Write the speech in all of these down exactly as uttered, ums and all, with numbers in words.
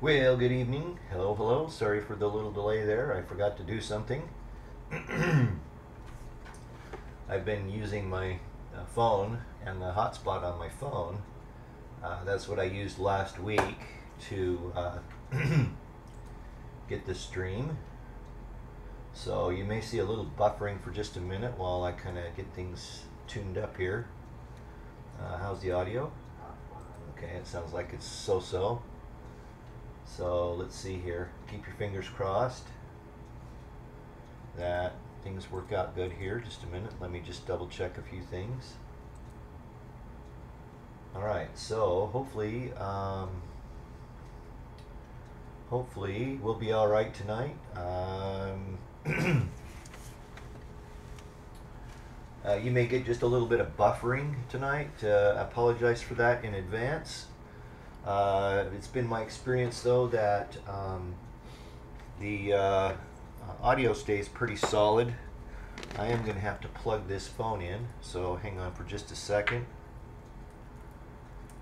Well, good evening. Hello, hello. Sorry for the little delay there. I forgot to do something. I've been using my uh, phone and the hotspot on my phone. Uh, that's what I used last week to uh, get the stream. So you may see a little buffering for just a minute while I kind of get things tuned up here. Uh, how's the audio? Okay, it sounds like it's so-so. So let's see here. Keep your fingers crossed that things work out good here. Just a minute. Let me just double check a few things. All right. So hopefully, um, hopefully we'll be all right tonight. Um, uh, you may get just a little bit of buffering tonight. Uh, I apologize for that in advance. Uh, it's been my experience, though, that um, the uh, audio stays pretty solid. I am going to have to plug this phone in, so hang on for just a second.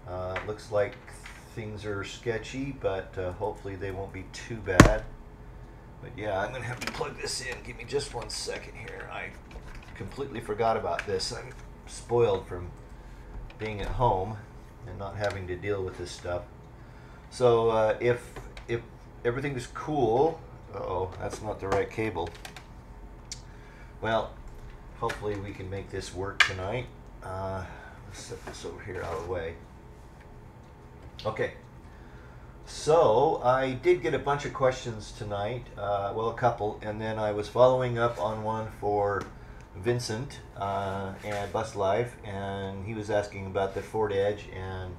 Uh, looks like things are sketchy, but uh, hopefully they won't be too bad. But yeah, I'm going to have to plug this in. Give me just one second here. I completely forgot about this. I'm spoiled from being at home and not having to deal with this stuff. So uh, if if everything is cool, uh oh, that's not the right cable. Well, hopefully we can make this work tonight. Uh, let's set this over here out of the way. Okay. So I did get a bunch of questions tonight. Uh, well, a couple, and then I was following up on one for Vincent uh, and Bus Life, and he was asking about the Ford Edge and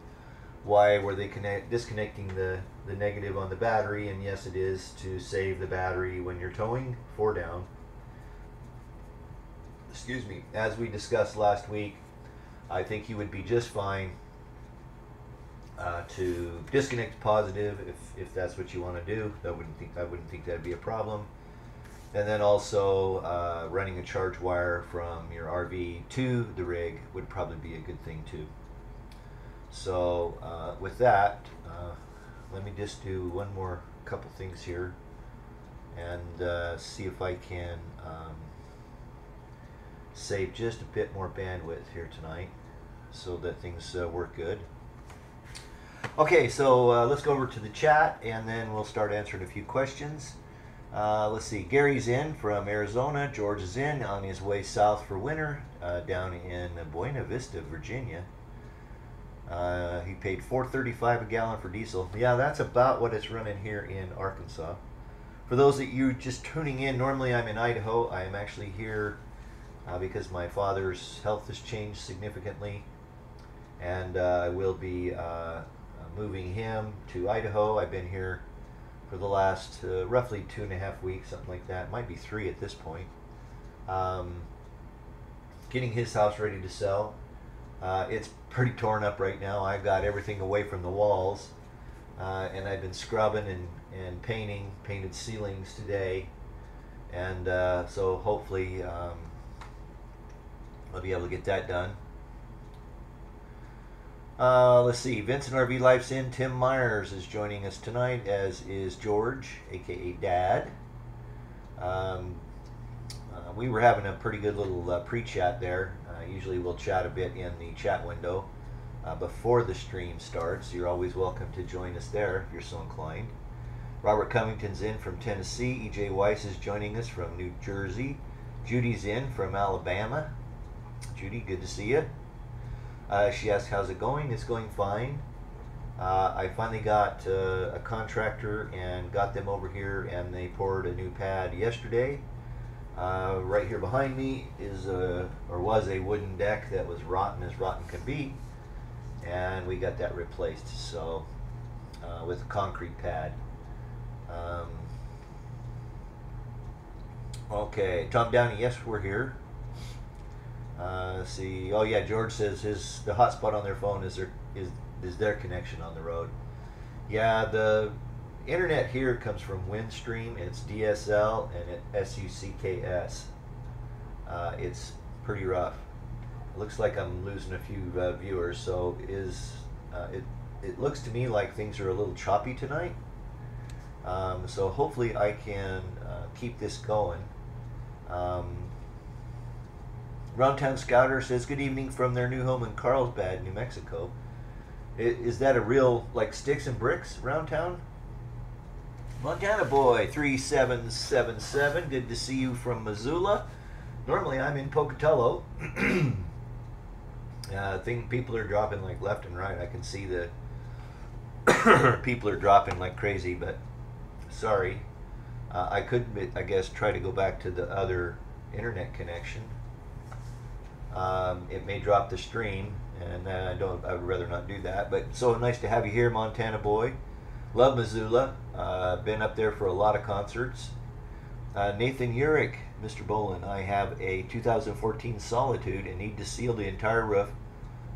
why were they connect disconnecting the the negative on the battery. And yes, it is to save the battery when you're towing four down. Excuse me. As we discussed last week, I think you would be just fine uh, to disconnect positive if if that's what you want to do. I wouldn't think I wouldn't think that'd be a problem. And then also uh, running a charge wire from your R V to the rig would probably be a good thing too. So uh, with that, uh, let me just do one more couple things here and uh, see if I can um, save just a bit more bandwidth here tonight so that things uh, work good. Okay, so uh, let's go over to the chat and then we'll start answering a few questions. Uh, let's see, Gary's in from Arizona, George is in on his way south for winter uh, down in Buena Vista, Virginia. Uh, he paid four thirty-five a gallon for diesel. Yeah, that's about what it's running here in Arkansas. For those that you're just tuning in, normally I'm in Idaho. I'm actually here uh, because my father's health has changed significantly, and uh, I will be uh, moving him to Idaho. I've been here for the last uh, roughly two and a half weeks, something like that. Might be three at this point. Um, getting his house ready to sell. Uh, it's pretty torn up right now. I've got everything away from the walls. Uh, and I've been scrubbing and, and painting, painted ceilings today. And uh, so hopefully um, I'll be able to get that done. Uh, let's see, Vincent R V Life's in. Tim Myers is joining us tonight, as is George, a k a. Dad. Um, uh, we were having a pretty good little uh, pre-chat there. Uh, usually we'll chat a bit in the chat window uh, before the stream starts. You're always welcome to join us there if you're so inclined. Robert Covington's in from Tennessee. E J Weiss is joining us from New Jersey. Judy's in from Alabama. Judy, good to see you. Uh, she asked, how's it going? It's going fine. Uh, I finally got uh, a contractor and got them over here, and they poured a new pad yesterday. Uh, right here behind me is a, or was a wooden deck that was rotten as rotten can be, and we got that replaced. So uh, with a concrete pad. Um, okay, Tom Downey, yes, we're here. Uh, let's see. Oh yeah, George says his the hotspot on their phone is their is is their connection on the road. Yeah, the internet here comes from Windstream. It's D S L and it S U C K S. Uh, it's pretty rough. It looks like I'm losing a few uh, viewers. So is uh, it? It looks to me like things are a little choppy tonight. Um, so hopefully I can uh, keep this going. Um, Roundtown Scouter says, good evening from their new home in Carlsbad, New Mexico. Is, is that a real, like, sticks and bricks, Roundtown? Montana Boy three seven seven seven, good to see you from Missoula. Normally I'm in Pocatello. uh, thing, people are dropping, like, left and right. I can see the people are dropping like crazy, but sorry. Uh, I could, I guess, try to go back to the other internet connection. Um, it may drop the stream, and I don't. I would rather not do that. But so nice to have you here, Montana Boy. Love Missoula. Uh, been up there for a lot of concerts. Uh, Nathan Urich, Mister Bowlin, I have a two thousand fourteen Solitude and need to seal the entire roof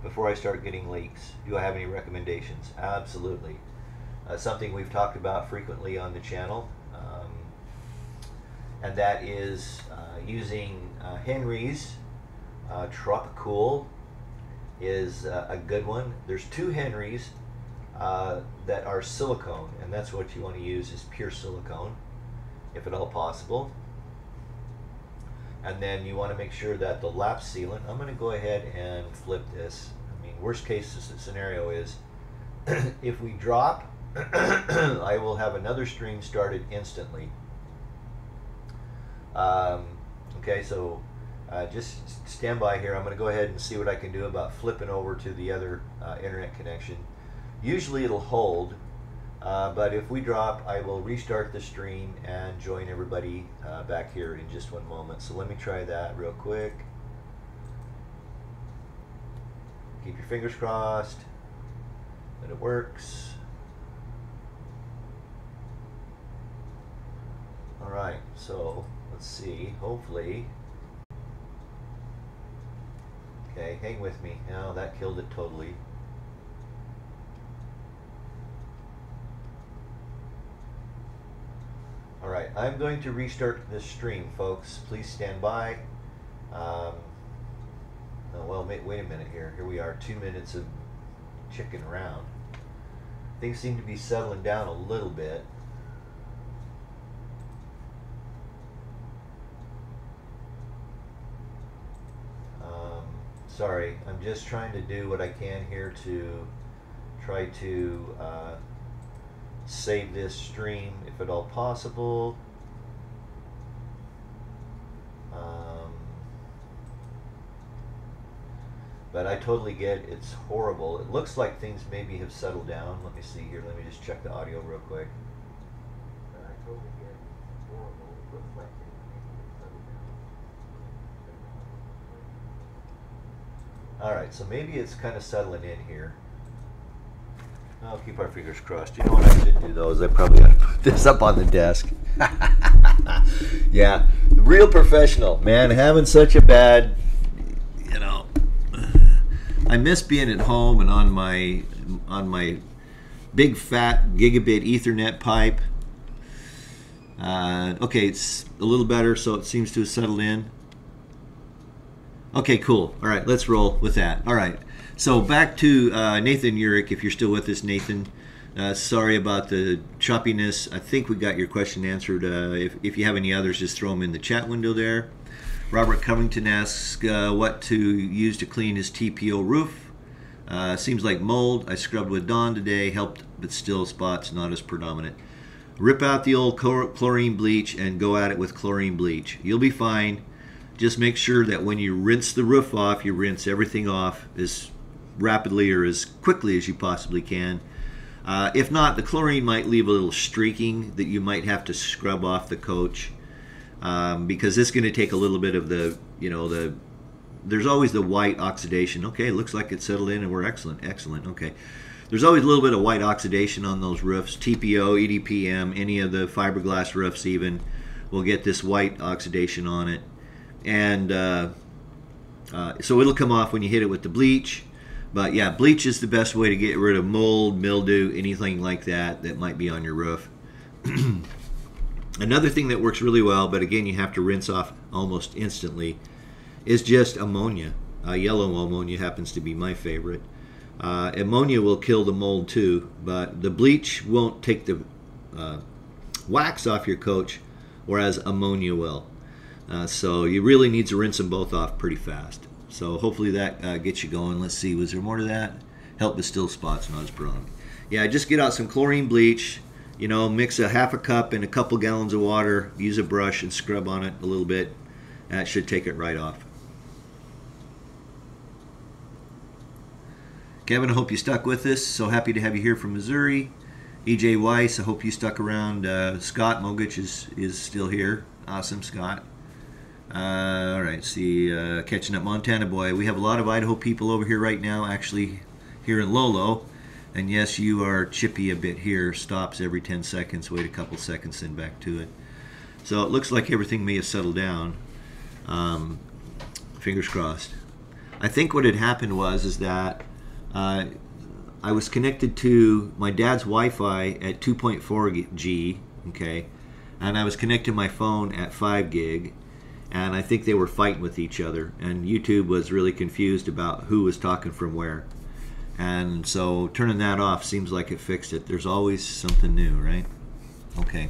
before I start getting leaks. Do I have any recommendations? Absolutely. Uh, something we've talked about frequently on the channel, um, and that is uh, using uh, Henry's. Uh, Tropicool is uh, a good one. There's two Henry's uh, that are silicone, and that's what you want to use, is pure silicone, if at all possible. And then you want to make sure that the lap sealant, I'm going to go ahead and flip this. I mean, worst case scenario is if we drop, I will have another stream started instantly. Um, okay, so uh, just stand by here. I'm going to go ahead and see what I can do about flipping over to the other uh, internet connection. Usually it'll hold, uh, but if we drop, I will restart the stream and join everybody uh, back here in just one moment. So let me try that real quick. Keep your fingers crossed that it works. All right, so let's see, hopefully. Okay, hang with me. No, that killed it totally. All right, I'm going to restart this stream, folks. Please stand by. Um, oh, well, wait, wait a minute here. Here we are, two minutes of chicken around. Things seem to be settling down a little bit. Um, sorry, I'm just trying to do what I can here to try to uh, save this stream, if at all possible. Um, but I totally get it. It's horrible. It looks like things maybe have settled down. Let me see here. Let me just check the audio real quick. But I totally get it. It's horrible. It looks like things maybe have settled down. All right, so maybe it's kind of settling in here. I'll keep our fingers crossed. You know what I should do, though, is I probably ought to put this up on the desk. Yeah, real professional, man, having such a bad, you know, I miss being at home and on my, on my big fat gigabit Ethernet pipe. Uh, okay, it's a little better, so it seems to have settled in. Okay, cool. All right, let's roll with that. All right. So back to uh, Nathan Urich, if you're still with us, Nathan. Uh, sorry about the choppiness. I think we got your question answered. Uh, if, if you have any others, just throw them in the chat window there. Robert Covington asks uh, what to use to clean his T P O roof. Uh, seems like mold. I scrubbed with Dawn today, helped, but still spots not as predominant. Rip out the old chlorine bleach and go at it with chlorine bleach. You'll be fine. Just make sure that when you rinse the roof off, you rinse everything off as rapidly or as quickly as you possibly can. Uh, if not, the chlorine might leave a little streaking that you might have to scrub off the coach, um, because it's going to take a little bit of the, you know, the, there's always the white oxidation. Okay, looks like it's settled in and we're excellent, excellent, okay. There's always a little bit of white oxidation on those roofs, T P O, E D P M, any of the fiberglass roofs even will get this white oxidation on it. And uh, uh, so it'll come off when you hit it with the bleach. But yeah, bleach is the best way to get rid of mold, mildew, anything like that that might be on your roof. Another thing that works really well, but again, you have to rinse off almost instantly, is just ammonia. Uh, yellow ammonia happens to be my favorite. Uh, ammonia will kill the mold too, but the bleach won't take the uh, wax off your coach, whereas ammonia will. Uh, so you really need to rinse them both off pretty fast. So hopefully that uh, gets you going. Let's see, was there more to that? Help with still spots when I was pulling. Yeah, just get out some chlorine bleach, you know, mix a half a cup and a couple gallons of water, use a brush and scrub on it a little bit. That should take it right off. Kevin, I hope you stuck with us. So happy to have you here from Missouri. E J Weiss, I hope you stuck around. Uh, Scott Mogich is, is still here. Awesome, Scott. Uh, all right, see, uh, catching up Montana boy. We have a lot of Idaho people over here right now, actually here in Lolo. And yes, you are chippy a bit here. Stops every ten seconds, wait a couple seconds, then back to it. So it looks like everything may have settled down. Um, fingers crossed. I think what had happened was is that uh, I was connected to my dad's Wi-Fi at two point four G, okay? And I was connected to my phone at five gig. And I think they were fighting with each other, and YouTube was really confused about who was talking from where. And so turning that off seems like it fixed it. There's always something new, right? Okay.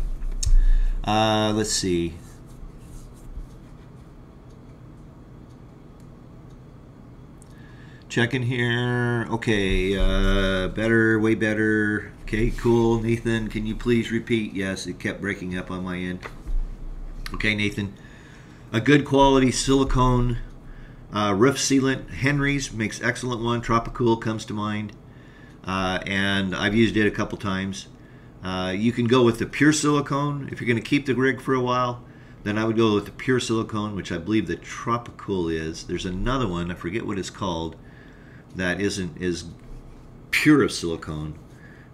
Uh, let's see. Checking here. Okay, uh, better, way better. Okay, cool. Nathan, can you please repeat? Yes, it kept breaking up on my end. Okay, Nathan. A good quality silicone uh, roof sealant. Henry's makes excellent one. Tropicool comes to mind. Uh, and I've used it a couple times. Uh, you can go with the pure silicone. If you're going to keep the rig for a while, then I would go with the pure silicone, which I believe the Tropicool is. There's another one, I forget what it's called, that isn't as pure of silicone.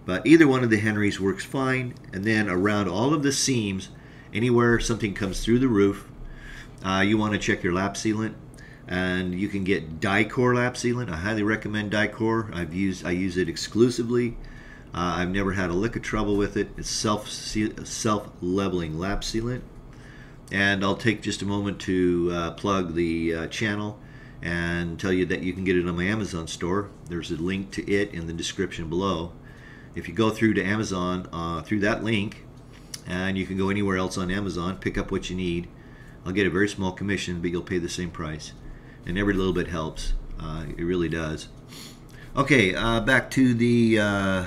But either one of the Henry's works fine. And then around all of the seams, anywhere something comes through the roof, Uh, you want to check your lap sealant, and you can get Dicor lap sealant. I highly recommend Dicor. I've used, I use it exclusively. Uh, I've never had a lick of trouble with it. It's self self leveling lap sealant. And I'll take just a moment to uh, plug the uh, channel and tell you that you can get it on my Amazon store. There's a link to it in the description below. If you go through to Amazon uh, through that link, and you can go anywhere else on Amazon, pick up what you need. I'll get a very small commission, but you'll pay the same price. And every little bit helps. Uh, it really does. Okay, uh, back to the... Uh,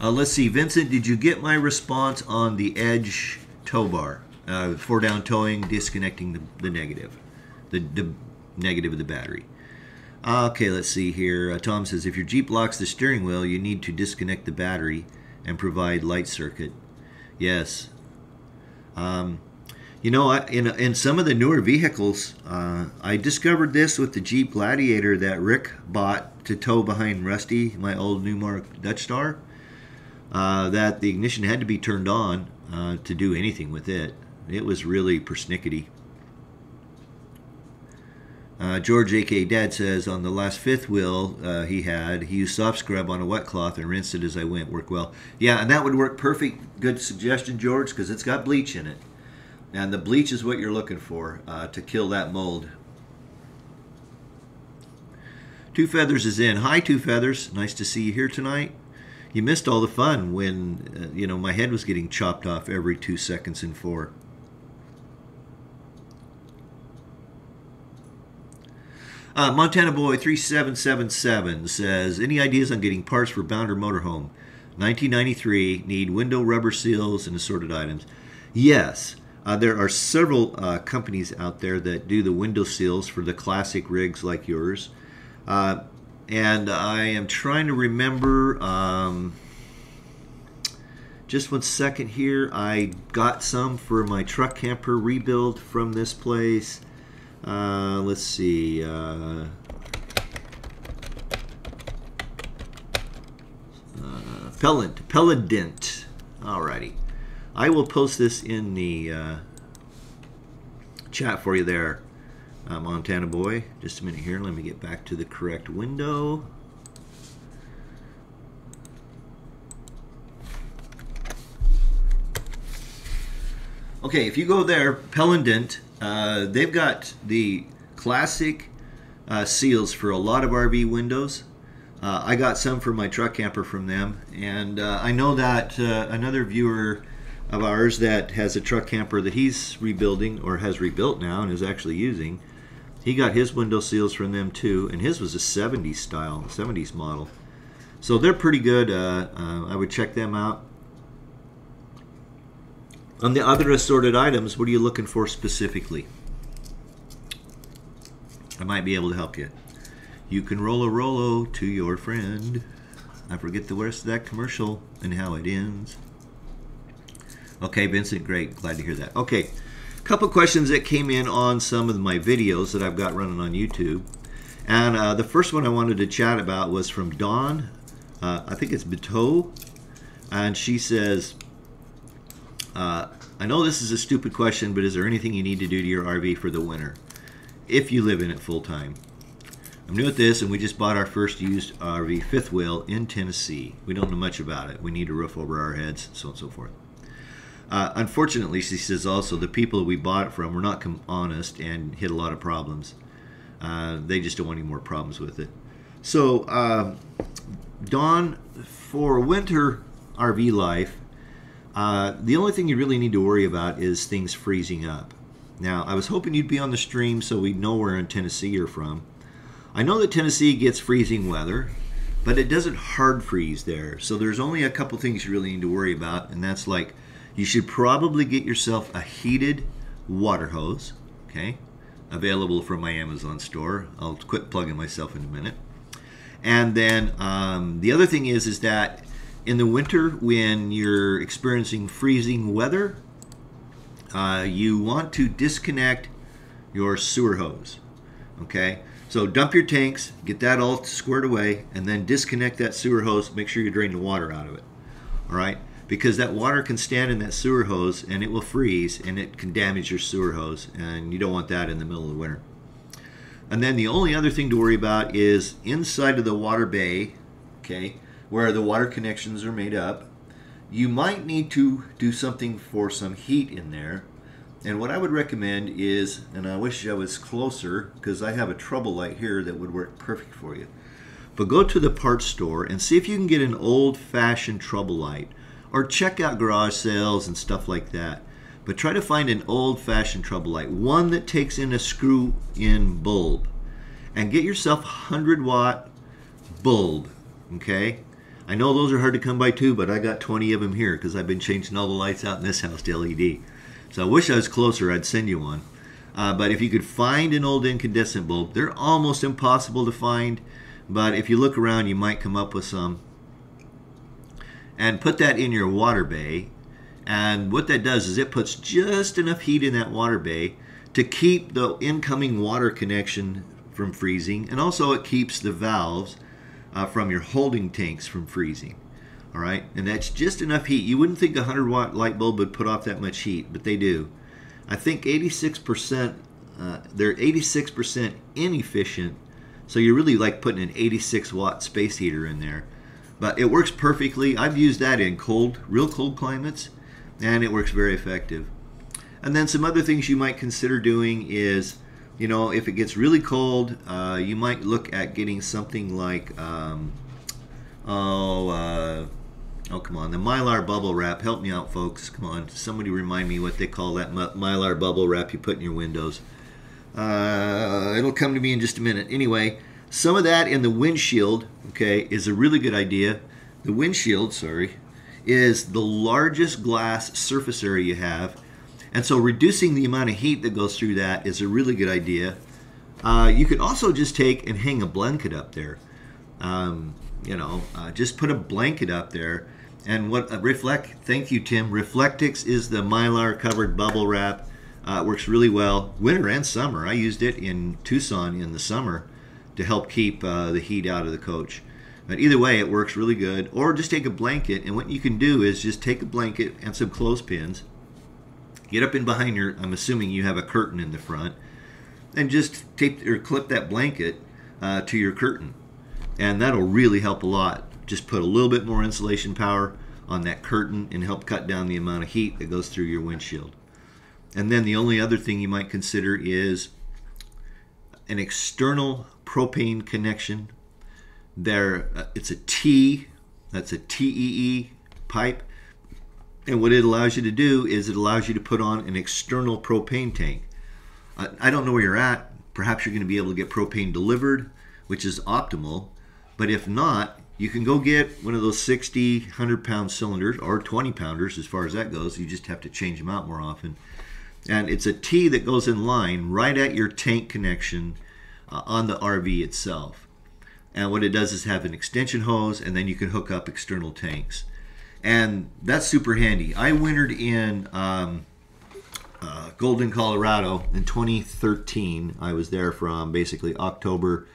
uh, let's see, Vincent, did you get my response on the Edge tow bar? Uh, four down towing, disconnecting the, the negative. The, the negative of the battery. Uh, okay, let's see here. Uh, Tom says, if your Jeep locks the steering wheel, you need to disconnect the battery and provide light circuit. Yes. Um... You know, in, in some of the newer vehicles, uh, I discovered this with the Jeep Gladiator that Rick bought to tow behind Rusty, my old Newmar Dutch Star, uh, that the ignition had to be turned on uh, to do anything with it. It was really persnickety. Uh, George, A K A Dad, says, on the last fifth wheel uh, he had, he used soft scrub on a wet cloth and rinsed it as I went. Worked well. Yeah, and that would work perfect. Good suggestion, George, because it's got bleach in it. And the bleach is what you're looking for uh, to kill that mold. Two Feathers is in. Hi, Two Feathers. Nice to see you here tonight. You missed all the fun when, uh, you know, my head was getting chopped off every two seconds and four. Uh, Montana Boy three seven seven seven says, any ideas on getting parts for Bounder Motorhome? nineteen ninety-three, need window rubber seals and assorted items. Yes. Uh, there are several uh, companies out there that do the window seals for the classic rigs like yours. Uh, and I am trying to remember, um, just one second here, I got some for my truck camper rebuild from this place. Uh, let's see. Uh, uh, Pelendent. Pelendent. Alrighty. I will post this in the uh, chat for you there, uh, Montana Boy. Just a minute here. Let me get back to the correct window. Okay, if you go there, Pelendent, uh, they've got the classic uh, seals for a lot of R V windows. Uh, I got some for my truck camper from them, and uh, I know that uh, another viewer of ours that has a truck camper that he's rebuilding or has rebuilt now and is actually using, he got his window seals from them too, and his was a seventies style, seventies model. So they're pretty good. Uh, uh, I would check them out. On the other assorted items, what are you looking for specifically? I might be able to help you. You can roll a Rolo to your friend. I forget the rest of that commercial and how it ends. Okay, Vincent, great. Glad to hear that. Okay, a couple questions that came in on some of my videos that I've got running on YouTube. And uh, the first one I wanted to chat about was from Dawn. Uh, I think it's Beto. And she says... Uh, I know this is a stupid question, but is there anything you need to do to your R V for the winter if you live in it full time? I'm new at this, and we just bought our first used R V fifth wheel in Tennessee. We don't know much about it. We need a roof over our heads, so on and so forth. Uh, unfortunately, she says also, the people we bought it from were not honest and hit a lot of problems. Uh, they just don't want any more problems with it. So, uh, Dawn, for winter R V life, Uh, the only thing you really need to worry about is things freezing up. Now, I was hoping you'd be on the stream so we'd know where in Tennessee you're from. I know that Tennessee gets freezing weather, but it doesn't hard freeze there. So there's only a couple things you really need to worry about, and that's like, you should probably get yourself a heated water hose, okay? Available from my Amazon store. I'll quit plugging myself in a minute. And then um, the other thing is, is that in the winter, when you're experiencing freezing weather, uh, you want to disconnect your sewer hose, okay? So dump your tanks, get that all squared away, and then disconnect that sewer hose. Make sure you drain the water out of it, all right? Because that water can stand in that sewer hose, and it will freeze, and it can damage your sewer hose, and you don't want that in the middle of the winter. And then the only other thing to worry about is inside of the water bay, okay, where the water connections are made up, you might need to do something for some heat in there. And what I would recommend is, and I wish I was closer because I have a trouble light here that would work perfect for you, but go to the parts store and see if you can get an old-fashioned trouble light, or check out garage sales and stuff like that. But try to find an old-fashioned trouble light, one that takes in a screw-in bulb, and get yourself a one hundred watt bulb, okay? I know those are hard to come by too, but I got twenty of them here because I've been changing all the lights out in this house to L E D. So I wish I was closer, I'd send you one. Uh, but if you could find an old incandescent bulb, they're almost impossible to find, but if you look around, you might come up with some. And put that in your water bay. And what that does is it puts just enough heat in that water bay to keep the incoming water connection from freezing, and also it keeps the valves Uh, from your holding tanks from freezing, all right? And that's just enough heat. You wouldn't think a one hundred watt light bulb would put off that much heat, but they do. I think eighty-six percent, uh, they're eighty-six percent inefficient, so you're really like putting an eighty-six watt space heater in there. But it works perfectly. I've used that in cold, real cold climates, and it works very effective. And then some other things you might consider doing is, you know, if it gets really cold, uh, you might look at getting something like, um, oh, uh, oh, come on, the Mylar bubble wrap. Help me out, folks. Come on, somebody remind me what they call that my Mylar bubble wrap you put in your windows. Uh, it'll come to me in just a minute. Anyway, some of that in the windshield, okay, is a really good idea. The windshield, sorry, is the largest glass surface area you have. And so reducing the amount of heat that goes through that is a really good idea. Uh, you could also just take and hang a blanket up there. Um, you know, uh, just put a blanket up there. And what uh, Reflect, thank you, Tim. Reflectix is the Mylar covered bubble wrap. Uh, it works really well, winter and summer. I used it in Tucson in the summer to help keep uh, the heat out of the coach. But either way, it works really good. Or just take a blanket, and what you can do is just take a blanket and some clothespins. Get up in behind your, I'm assuming you have a curtain in the front, and just tape or clip that blanket uh, to your curtain. And that'll really help a lot. Just put a little bit more insulation power on that curtain and help cut down the amount of heat that goes through your windshield. And then the only other thing you might consider is an external propane connection There, uh, it's a T, that's a T E E pipe. And what it allows you to do is it allows you to put on an external propane tank. Uh, I don't know where you're at. Perhaps you're going to be able to get propane delivered, which is optimal. But if not, you can go get one of those sixty, one hundred pound cylinders or twenty pounders as far as that goes. You just have to change them out more often. And it's a T that goes in line right at your tank connection uh, on the R V itself. And what it does is have an extension hose, and then you can hook up external tanks. And that's super handy. I wintered in um, uh, Golden, Colorado in twenty thirteen. I was there from basically October.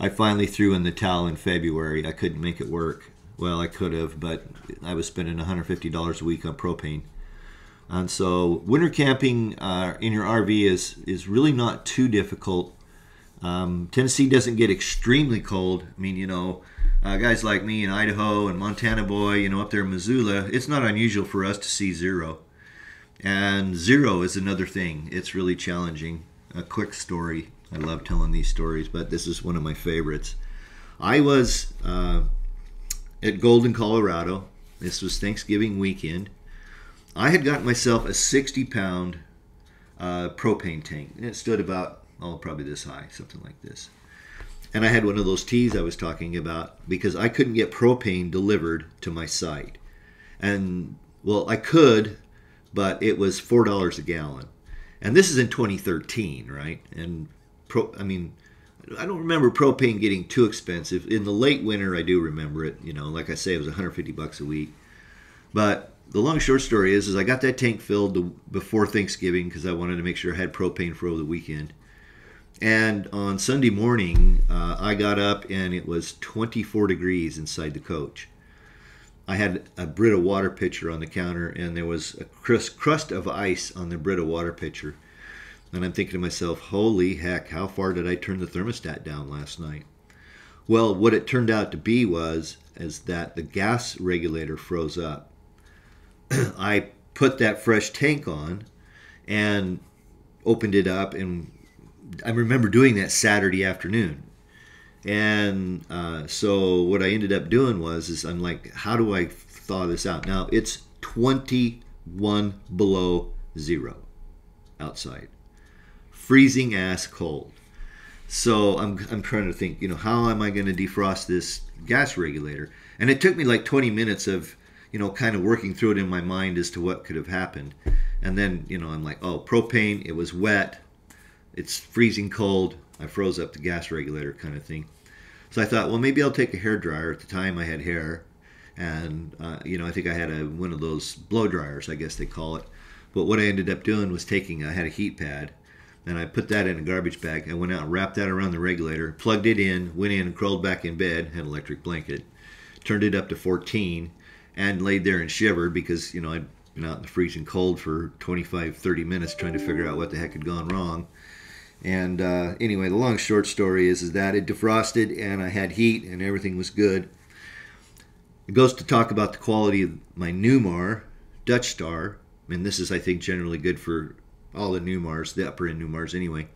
I finally threw in the towel in February. I couldn't make it work. Well, I could have, but I was spending one hundred fifty dollars a week on propane. And so winter camping uh, in your R V is, is really not too difficult. Um, Tennessee doesn't get extremely cold. I mean, you know, Uh, guys like me in Idaho and Montana boy, you know, up there in Missoula, it's not unusual for us to see zero. And zero is another thing. It's really challenging. A quick story. I love telling these stories, but this is one of my favorites. I was uh, at Golden, Colorado. This was Thanksgiving weekend. I had gotten myself a sixty pound uh, propane tank. And it stood about, oh, probably this high, something like this. And I had one of those T's I was talking about because I couldn't get propane delivered to my site. And, well, I could, but it was four dollars a gallon. And this is in twenty thirteen, right? And, pro, I mean, I don't remember propane getting too expensive. In the late winter, I do remember it. You know, like I say, it was one hundred fifty bucks a week. But the long and short story is, is I got that tank filled the, before Thanksgiving because I wanted to make sure I had propane for over the weekend. And on Sunday morning, uh, I got up and it was twenty-four degrees inside the coach. I had a Brita water pitcher on the counter and there was a crust of ice on the Brita water pitcher. And I'm thinking to myself, holy heck, how far did I turn the thermostat down last night? Well, what it turned out to be was is that the gas regulator froze up. I put that fresh tank on and opened it up, and I remember doing that Saturday afternoon. And uh, so what I ended up doing was is I'm like, how do I thaw this out? Now it's twenty-one below zero outside. Freezing ass cold. So I'm, I'm trying to think, you know, how am I going to defrost this gas regulator? And it took me like twenty minutes of, you know, kind of working through it in my mind as to what could have happened. And then, you know, I'm like, oh, propane, it was wet. It's freezing cold. I froze up the gas regulator kind of thing. So I thought, well, maybe I'll take a hairdryer. At the time, I had hair. And, uh, you know, I think I had a, one of those blow dryers, I guess they call it. But what I ended up doing was taking, I had a heat pad, and I put that in a garbage bag. I went out and wrapped that around the regulator, plugged it in, went in and crawled back in bed, had an electric blanket, turned it up to fourteen, and laid there and shivered because, you know, I'd been out in the freezing cold for twenty-five, thirty minutes trying to figure out what the heck had gone wrong. And uh, anyway, the long short story is, is that it defrosted and I had heat and everything was good. It goes to talk about the quality of my Newmar Dutch Star. And this is, I think, generally good for all the Newmars, the upper end Newmars anyway.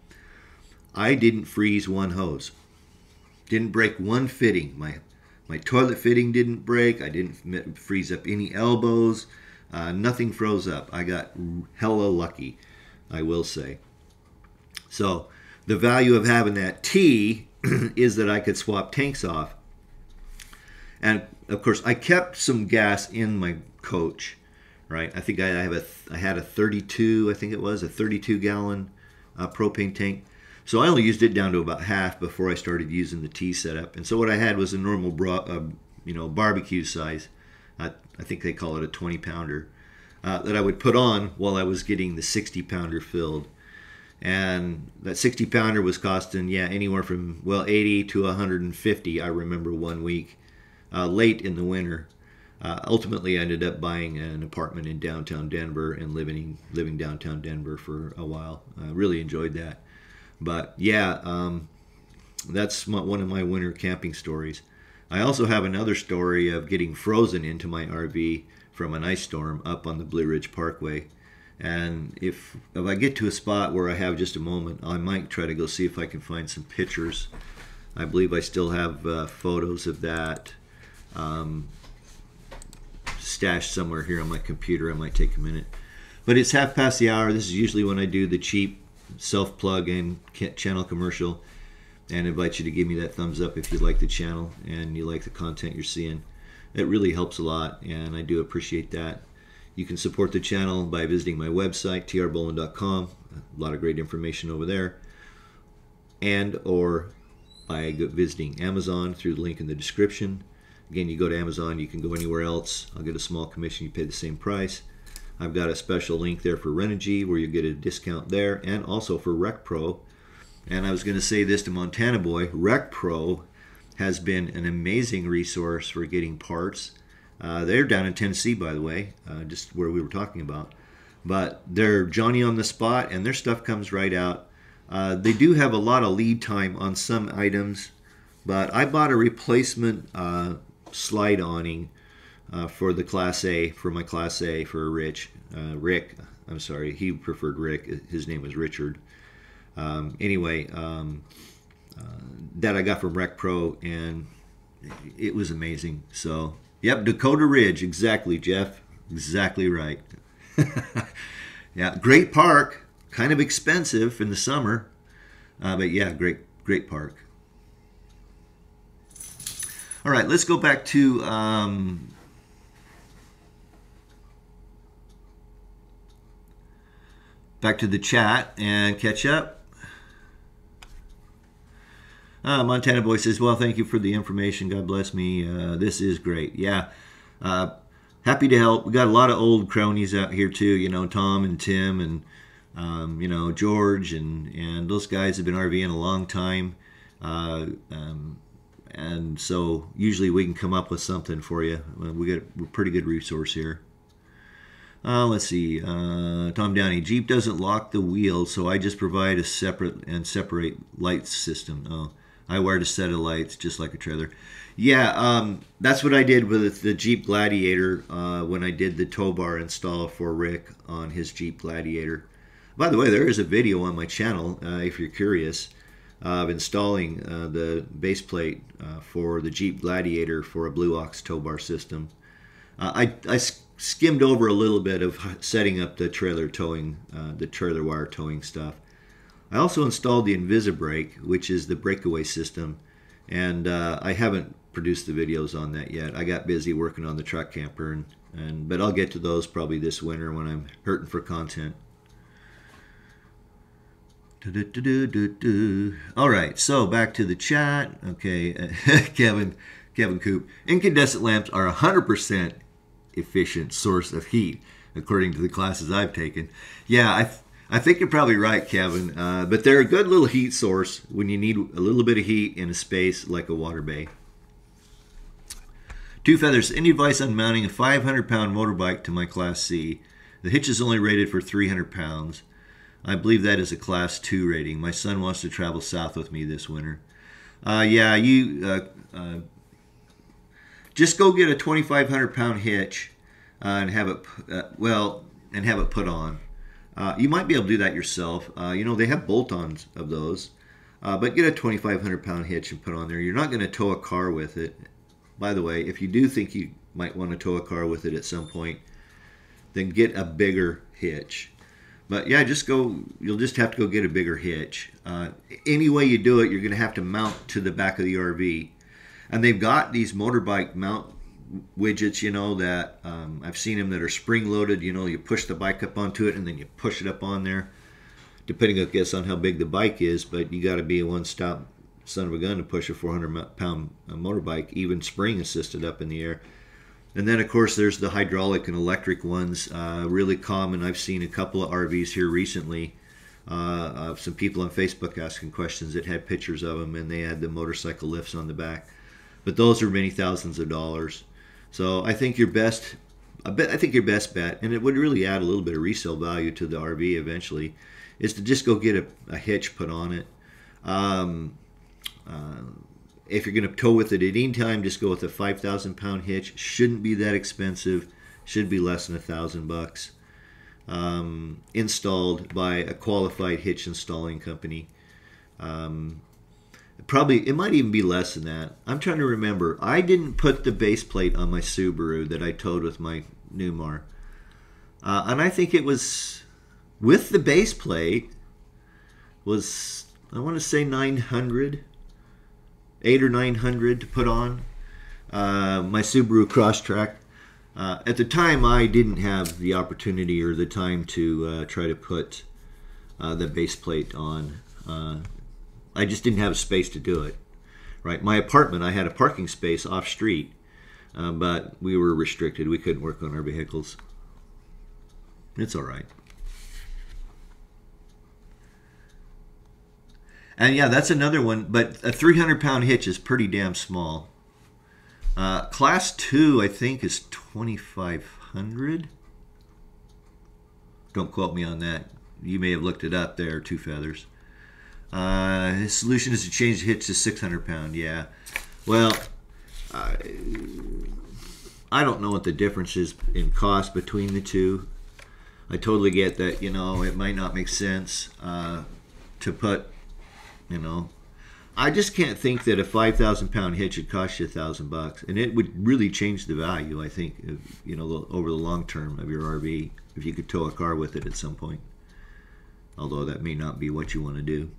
I didn't freeze one hose. Didn't break one fitting. My, my toilet fitting didn't break. I didn't freeze up any elbows. Uh, nothing froze up. I got hella lucky, I will say. So the value of having that T is that I could swap tanks off. And of course, I kept some gas in my coach, right? I think I have a, I had a thirty-two, I think it was, a thirty-two gallon uh, propane tank. So I only used it down to about half before I started using the T setup. And so what I had was a normal, bra, uh, you know, barbecue size. I, I think they call it a twenty pounder uh, that I would put on while I was getting the sixty pounder filled. And that sixty pounder was costing, yeah, anywhere from, well, eighty to one hundred fifty, I remember one week, uh, late in the winter. Uh, ultimately, I ended up buying an apartment in downtown Denver and living living downtown Denver for a while. I really enjoyed that. But, yeah, um, that's my, one of my winter camping stories. I also have another story of getting frozen into my R V from an ice storm up on the Blue Ridge Parkway. And if, if I get to a spot where I have just a moment, I might try to go see if I can find some pictures I believe I still have uh, photos of that um, stashed somewhere here on my computer. I might take a minute. But it's half past the hour. This is usually when I do the cheap self-plug and channel commercial, and invite you to give me that thumbs up if you like the channel and you like the content you're seeing. It really helps a lot, and I do appreciate that. You can support the channel by visiting my website, t r bowlin dot com. A lot of great information over there. And or by visiting Amazon through the link in the description. Again, you go to Amazon, you can go anywhere else. I'll get a small commission, you pay the same price. I've got a special link there for Renogy where you get a discount there, and also for RecPro. And I was going to say this to Montana Boy, RecPro has been an amazing resource for getting parts. Uh, they're down in Tennessee, by the way, uh, just where we were talking about. But they're Johnny on the spot, and their stuff comes right out. Uh, they do have a lot of lead time on some items, but I bought a replacement uh, slide awning uh, for the Class A, for my Class A, for Rich. Uh, Rick, I'm sorry, he preferred Rick. His name was Richard. Um, anyway, um, uh, that I got from RecPro, and it was amazing. So, yep, Dakota Ridge, exactly, Jeff. Exactly right. Yeah, great park, kind of expensive in the summer, uh, but yeah, great, great park. All right, let's go back to um, back to the chat and catch up. Uh, Montana Boy says, well, thank you for the information. God bless me. Uh, this is great. Yeah. Uh, happy to help. We got a lot of old cronies out here too, you know, Tom and Tim and, um, you know, George and, and those guys have been RVing a long time. Uh, um, and so usually we can come up with something for you. We got a pretty good resource here. Uh, let's see. Uh, Tom Downey. Jeep doesn't lock the wheel, so I just provide a separate and separate light system. Oh, I wired a set of lights just like a trailer. Yeah, um, that's what I did with the Jeep Gladiator uh, when I did the tow bar install for Rick on his Jeep Gladiator. By the way, there is a video on my channel, uh, if you're curious, uh, of installing uh, the base plate uh, for the Jeep Gladiator for a Blue Ox tow bar system. Uh, I, I skimmed over a little bit of setting up the trailer towing, uh, the trailer wire towing stuff. I also installed the InvisiBreak, which is the breakaway system, and uh, I haven't produced the videos on that yet. I got busy working on the truck camper, and, and but I'll get to those probably this winter when I'm hurting for content. Do-do-do-do-do-do. All right, so back to the chat. Okay, Kevin, Kevin Coop. Incandescent lamps are one hundred percent efficient source of heat, according to the classes I've taken. Yeah, I, th I think you're probably right, Kevin. Uh, but they're a good little heat source when you need a little bit of heat in a space like a water bay. Two feathers. Any advice on mounting a five hundred pound motorbike to my Class C? The hitch is only rated for three hundred pounds. I believe that is a Class two rating. My son wants to travel south with me this winter. Uh, yeah, you... Uh, uh, Just go get a twenty-five hundred pound hitch uh, and have it uh, well, and have it put on. Uh, you might be able to do that yourself. Uh, you know they have bolt-ons of those, uh, but get a twenty-five hundred pound hitch and put on there. You're not going to tow a car with it. By the way, if you do think you might want to tow a car with it at some point, then get a bigger hitch. But yeah, just go. You'll just have to go get a bigger hitch. Uh, any way you do it, you're going to have to mount to the back of the R V. And they've got these motorbike mount widgets, you know, that um, I've seen them that are spring-loaded. You know, you push the bike up onto it, and then you push it up on there, depending, I guess, on how big the bike is. But you got to be a one-stop son of a gun to push a four hundred pound motorbike, even spring-assisted, up in the air. And then, of course, there's the hydraulic and electric ones, uh, really common. I've seen a couple of R Vs here recently. Uh, of some people on Facebook asking questions that had pictures of them, and they had the motorcycle lifts on the back. But those are many thousands of dollars. So I think your best, I, bet, I think your best bet, and it would really add a little bit of resale value to the R V eventually, is to just go get a, a hitch put on it. Um, uh, if you're going to tow with it at any time, just go with a five thousand pound hitch. Shouldn't be that expensive. Should be less than a thousand bucks. Um, installed by a qualified hitch installing company. Um, probably, it might even be less than that. I'm trying to remember. I didn't put the base plate on my Subaru that I towed with my Newmar. Uh, and I think it was, with the base plate, was, I want to say nine hundred, eight or nine hundred to put on uh, my Subaru Crosstrack. Uh, at the time, I didn't have the opportunity or the time to uh, try to put uh, the base plate on. Uh, I just didn't have space to do it. Right, my apartment, I had a parking space off street, uh, but we were restricted. We couldn't work on our vehicles. It's all right. And yeah, that's another one. But a three hundred pound hitch is pretty damn small. Uh, class two, I think, is twenty-five hundred. Don't quote me on that. You may have looked it up there, two feathers. Uh, his solution is to change the hitch to six hundred pound, yeah. Well, I, I don't know what the difference is in cost between the two. I totally get that, you know, it might not make sense uh, to put, you know, I just can't think that a five thousand pound hitch would cost you a thousand bucks, and it would really change the value, I think, of, you know, over the long term of your R V, if you could tow a car with it at some point. Although that may not be what you want to do.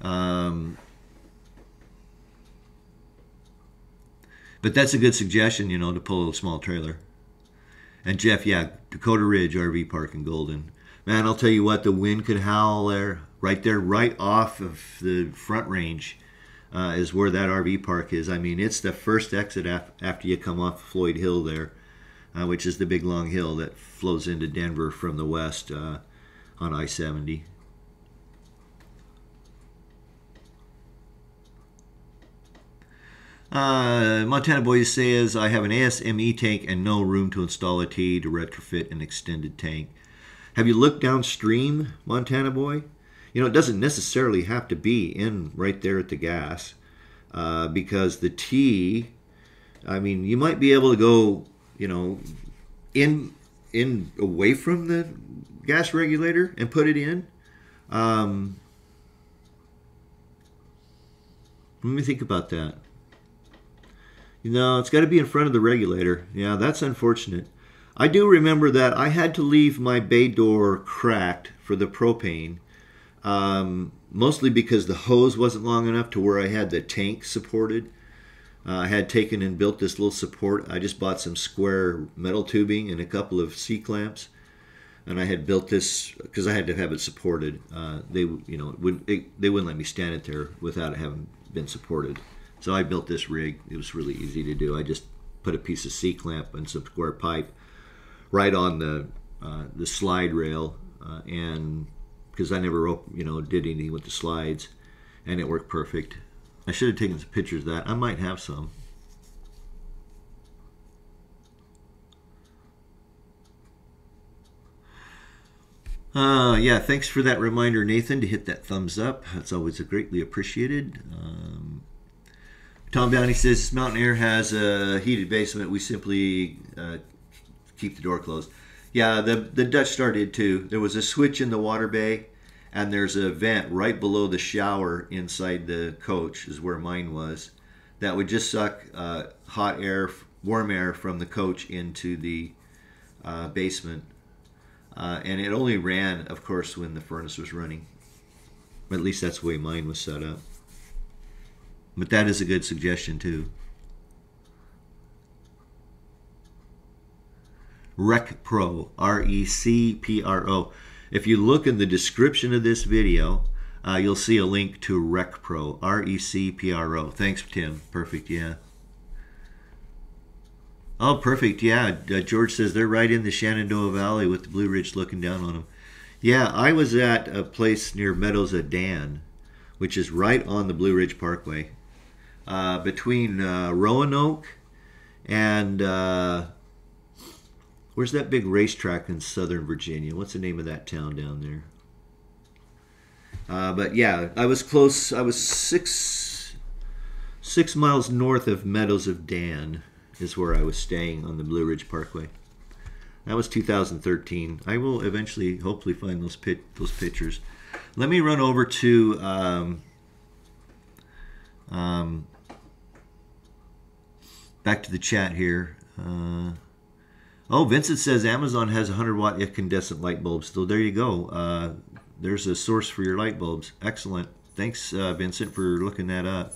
Um, but that's a good suggestion, you know, to pull a small trailer. And Jeff, yeah, Dakota Ridge R V Park in Golden. Man, I'll tell you what, the wind could howl there. Right there, right off of the front range uh, is where that R V park is. I mean, it's the first exit af after you come off Floyd Hill there, uh, which is the big long hill that flows into Denver from the west uh, on I seventy. Uh, Montana Boy says, I have an A S M E tank and no room to install a T to retrofit an extended tank. Have you looked downstream, Montana Boy? You know, it doesn't necessarily have to be in right there at the gas uh, because the T, I mean, you might be able to go, you know, in in away from the gas regulator and put it in. Um, let me think about that. You know, it's got to be in front of the regulator. Yeah, that's unfortunate. I do remember that I had to leave my bay door cracked for the propane. Um, mostly because the hose wasn't long enough to where I had the tank supported. Uh, I had taken and built this little support. I just bought some square metal tubing and a couple of C-clamps. And I had built this because I had to have it supported. Uh, they, you know, it wouldn't, it, they wouldn't let me stand it there without it having been supported. So I built this rig. It was really easy to do. I just put a piece of C-clamp and some square pipe right on the, uh, the slide rail uh, and... because I never, you know, did anything with the slides, and it worked perfect. I should have taken some pictures of that. I might have some. Uh, yeah, thanks for that reminder, Nathan, to hit that thumbs up. That's always greatly appreciated. Um, Tom Downey says, this Mountain Air has a heated basement. We simply uh, keep the door closed. Yeah, the, the Dutch Star did too. There was a switch in the water bay, and there's a vent right below the shower inside the coach is where mine was. That would just suck uh, hot air, warm air from the coach into the uh, basement. Uh, and it only ran, of course, when the furnace was running. At least that's the way mine was set up. But that is a good suggestion too. RecPro, R E C P R O. If you look in the description of this video, uh, you'll see a link to RecPro, R E C P R O. Thanks, Tim. Perfect, yeah. Oh, perfect, yeah. Uh, George says they're right in the Shenandoah Valley with the Blue Ridge looking down on them. Yeah, I was at a place near Meadows of Dan, which is right on the Blue Ridge Parkway, uh, between uh, Roanoke and... Uh, where's that big racetrack in Southern Virginia? What's the name of that town down there? Uh, but yeah, I was close. I was six six miles north of Meadows of Dan is where I was staying on the Blue Ridge Parkway. That was two thousand thirteen. I will eventually, hopefully, find those pit, those pictures. Let me run over to um, Um, back to the chat here. Uh, oh, Vincent says Amazon has one hundred watt incandescent light bulbs. So there you go. Uh, there's a source for your light bulbs. Excellent. Thanks, uh, Vincent, for looking that up.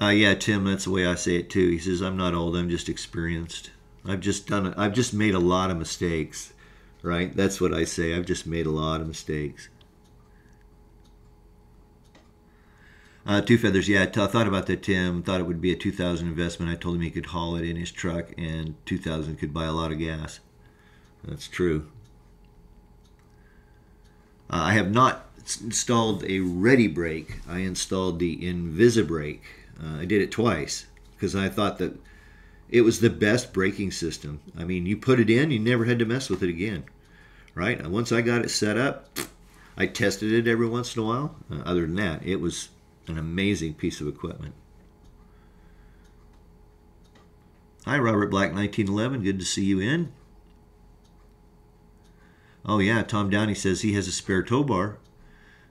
Uh, yeah, Tim, that's the way I say it too. He says, I'm not old, I'm just experienced. I've just done it. I've just made a lot of mistakes, right? That's what I say. I've just made a lot of mistakes. Uh, two feathers, yeah, I thought about that, Tim. Thought it would be a two thousand investment. I told him he could haul it in his truck and two thousand could buy a lot of gas. That's true. Uh, I have not installed a ready brake. I installed the InvisiBreak. Uh, I did it twice because I thought that it was the best braking system. I mean, you put it in, you never had to mess with it again, right? And once I got it set up, I tested it every once in a while. Uh, other than that, it was an amazing piece of equipment. Hi, Robert Black, nineteen eleven. Good to see you in. Oh, yeah, Tom Downey says he has a spare tow bar.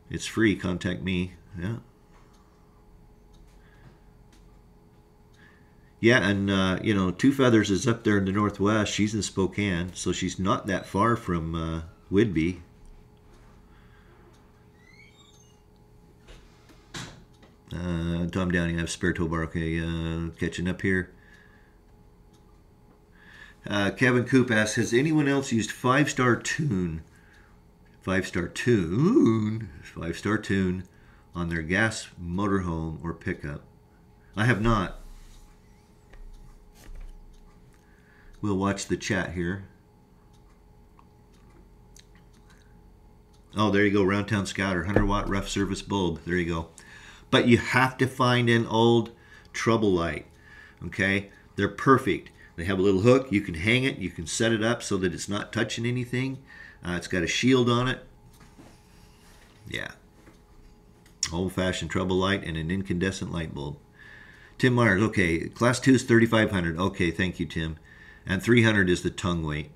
It's free. Contact me. Yeah. Yeah, and, uh, you know, Two Feathers is up there in the Northwest. She's in Spokane, so she's not that far from uh, Whidbey. Uh, Tom Downey, I have spare tow bar. Okay, uh, catching up here. Uh, Kevin Coop asks, has anyone else used five star tune? five star tune? five star tune on their gas motorhome or pickup? I have not. We'll watch the chat here. Oh, there you go. Roundtown Scouter, one hundred watt rough service bulb. There you go. But you have to find an old trouble light. Okay? They're perfect. They have a little hook. You can hang it. You can set it up so that it's not touching anything. Uh, it's got a shield on it. Yeah. Old-fashioned trouble light and an incandescent light bulb. Tim Myers. Okay. Class two is thirty-five hundred. Okay. Thank you, Tim. And three hundred is the tongue weight.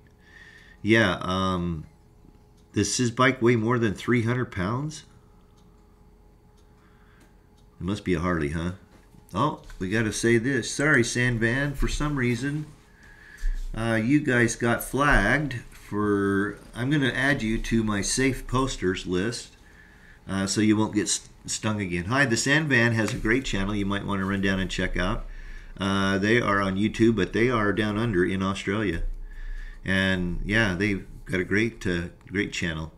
Yeah, um, does his bike weigh more than three hundred pounds? It must be a Harley, huh? Oh, we got to say this. Sorry, Sandvan. For some reason, uh, you guys got flagged for... I'm going to add you to my safe posters list uh, so you won't get st stung again. Hi, the Sandvan has a great channel you might want to run down and check out. Uh, they are on YouTube, but they are down under in Australia, and yeah, they've got a great, uh, great channel.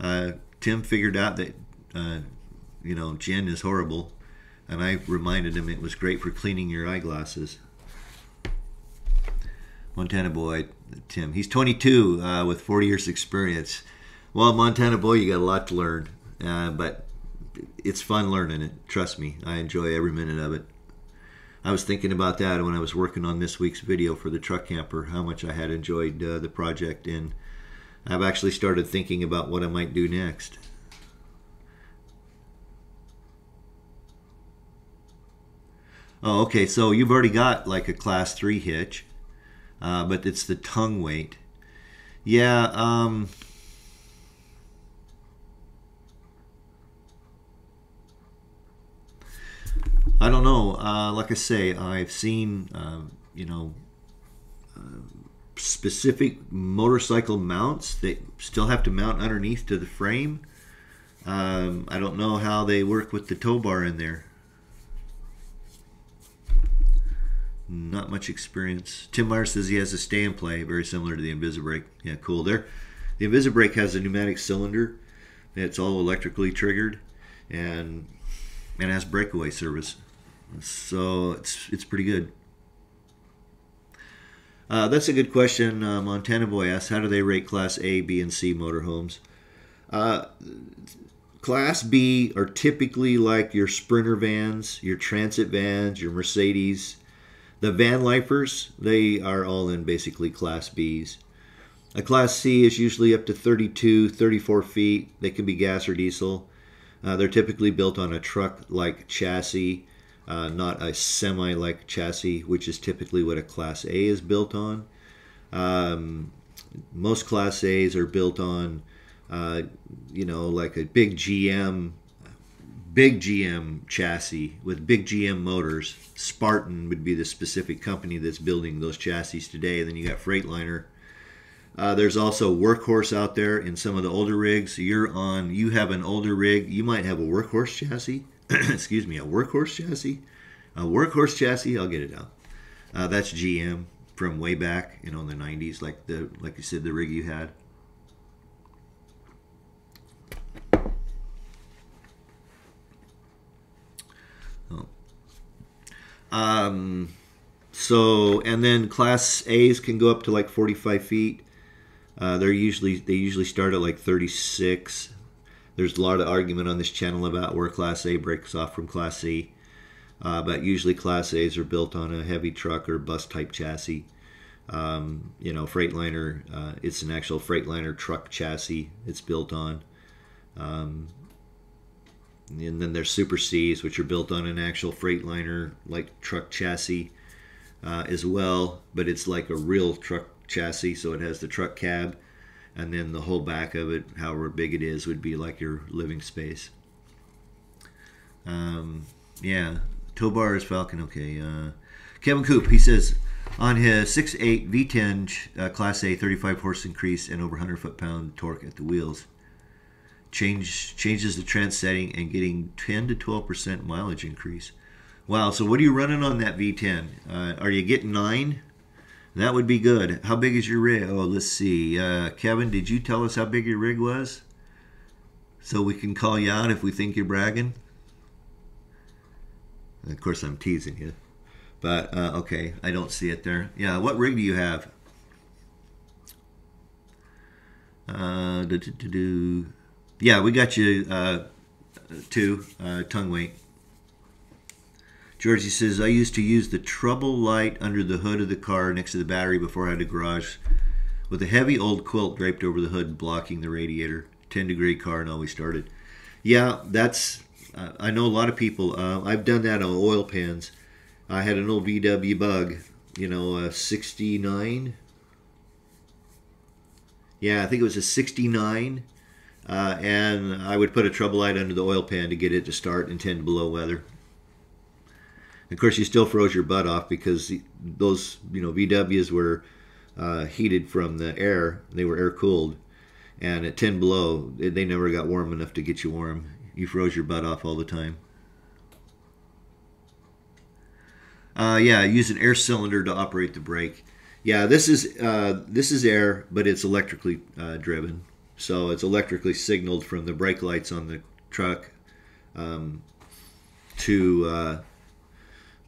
Uh, Tim figured out that uh, you know, gin is horrible, and I reminded him it was great for cleaning your eyeglasses. Montana boy, Tim, he's twenty-two uh, with forty years experience. Well, Montana boy, you got a lot to learn, uh, but it's fun learning it. Trust me, I enjoy every minute of it. I was thinking about that when I was working on this week's video for the truck camper, how much I had enjoyed uh, the project, and I've actually started thinking about what I might do next. Oh, okay, so you've already got like a class three hitch, uh, but it's the tongue weight. Yeah, um... I don't know. Uh, like I say, I've seen, uh, you know, uh, specific motorcycle mounts that still have to mount underneath to the frame. Um, I don't know how they work with the tow bar in there. Not much experience. Tim Meyer says he has a stay and play, very similar to the InvisiBreak. Yeah, cool. There, the InvisiBreak has a pneumatic cylinder. It's all electrically triggered, and and has breakaway service. So it's it's pretty good. Uh, that's a good question. Uh, Montana boy asks, how do they rate Class A, B, and C motorhomes? Uh, Class B are typically like your Sprinter vans, your Transit vans, your Mercedes. The van lifers, they are all in basically Class Bs. A Class C is usually up to thirty-two, thirty-four feet. They can be gas or diesel. Uh, they're typically built on a truck-like chassis. Uh, not a semi-like chassis, which is typically what a Class A is built on. Um, most Class A's are built on, uh, you know, like a big G M big G M chassis with big G M motors. Spartan would be the specific company that's building those chassis today. And then you got Freightliner. Uh, there's also Workhorse out there in some of the older rigs. You're on, you have an older rig. You might have a Workhorse chassis. Excuse me, a Workhorse chassis. A Workhorse chassis, I'll get it out. Uh, that's G M from way back, you know, in the nineties, like the like you said, the rig you had. Oh. Um, so, and then Class A's can go up to like forty-five feet. Uh, they're usually, they usually start at like thirty-six. There's a lot of argument on this channel about where Class A breaks off from Class C. Uh, but usually Class A's are built on a heavy truck or bus type chassis. Um, you know, Freightliner, uh, it's an actual Freightliner truck chassis it's built on. Um, and then there's Super C's, which are built on an actual Freightliner like truck chassis uh, as well. But it's like a real truck chassis, so it has the truck cab. And then the whole back of it, however big it is, would be like your living space. Um, yeah. Tow bar is Falcon, okay. Uh, Kevin Coop, he says, on his six eight V ten uh, Class A, thirty-five horse increase and over one hundred foot-pound torque at the wheels. Change, changes the trans setting and getting ten to twelve percent mileage increase. Wow, so what are you running on that V ten? Uh, are you getting nine? That would be good. How big is your rig? Oh, let's see. Uh, Kevin, did you tell us how big your rig was? So we can call you out if we think you're bragging? Of course, I'm teasing you. But, uh, okay, I don't see it there. Yeah, what rig do you have? Uh, do, do, do, do. Yeah, we got you uh, two, uh, tongue weight. Georgie says, I used to use the trouble light under the hood of the car next to the battery before I had a garage with a heavy old quilt draped over the hood blocking the radiator. ten degree car and always started. Yeah, that's... I know a lot of people, uh, I've done that on oil pans. I had an old V W Bug, you know, a sixty-nine. Yeah, I think it was a sixty-nine. Uh, and I would put a trouble light under the oil pan to get it to start in ten below weather. Of course, you still froze your butt off because those, you know, V Ws were uh, heated from the air. They were air-cooled. And at ten below, they never got warm enough to get you warm. You froze your butt off all the time. Uh, yeah, use an air cylinder to operate the brake. Yeah, this is uh, this is air, but it's electrically uh, driven. So it's electrically signaled from the brake lights on the truck um, to uh,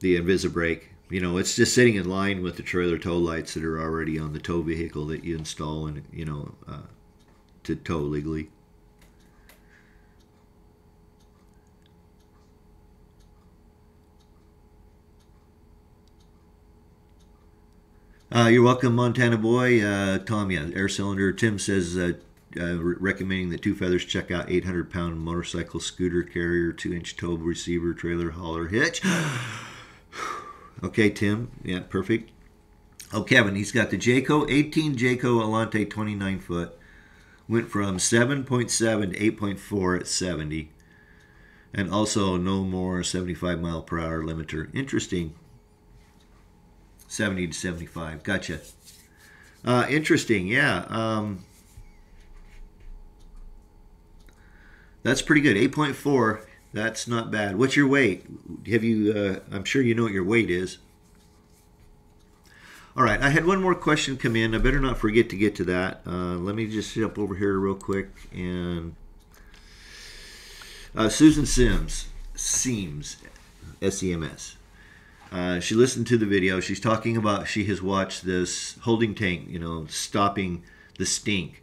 the InvisiBreak. You know, it's just sitting in line with the trailer tow lights that are already on the tow vehicle that you install and, you know, uh, to tow legally. Uh, you're welcome, Montana boy. Uh, Tom, yeah, air cylinder. Tim says, uh, uh, re recommending that Two Feathers check out eight hundred pound motorcycle scooter carrier, two inch tow receiver, trailer, hauler, hitch. Okay, Tim. Yeah, perfect. Oh, Kevin, he's got the Jayco, eighteen Jayco Elante, twenty-nine foot. Went from seven point seven to eight point four at seventy. And also no more seventy-five mile per hour limiter. Interesting. seventy to seventy-five. Gotcha. Uh, interesting. Yeah. Um, that's pretty good. eight point four. That's not bad. What's your weight? Have you, uh, I'm sure you know what your weight is. All right. I had one more question come in. I better not forget to get to that. Uh, let me just jump over here real quick. And uh, Susan Sims, Seams, S E M S. Uh, she listened to the video. She's talking about she has watched this holding tank, you know, stopping the stink,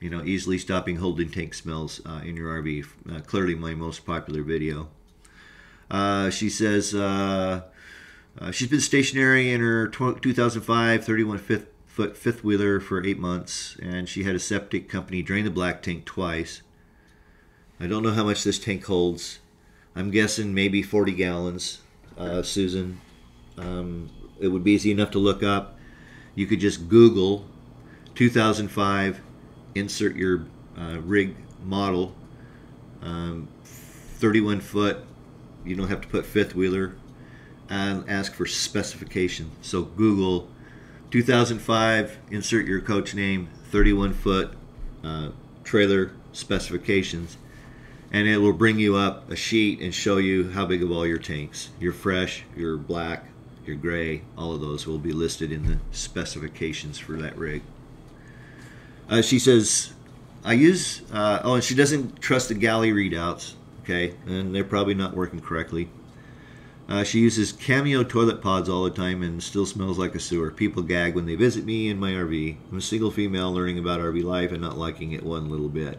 you know, easily stopping holding tank smells uh, in your R V. Uh, clearly my most popular video. Uh, she says uh, uh, she's been stationary in her two thousand five thirty-one fifth foot fifth wheeler for eight months, and she had a septic company drain the black tank twice. I don't know how much this tank holds. I'm guessing maybe forty gallons, uh, Susan. Um, it would be easy enough to look up. You could just Google two thousand five, insert your uh, rig model, um, thirty-one foot. You don't have to put fifth wheeler and ask for specification. So Google two thousand five, insert your coach name, thirty-one foot uh, trailer specifications, and it will bring you up a sheet and show you how big of all your tanks, your fresh, your black, your gray, all of those will be listed in the specifications for that rig. Uh, she says, I use, uh, oh, and she doesn't trust the galley readouts, okay, and they're probably not working correctly. Uh, she uses Cameo toilet pods all the time and still smells like a sewer. People gag when they visit me in my R V. I'm a single female learning about R V life and not liking it one little bit.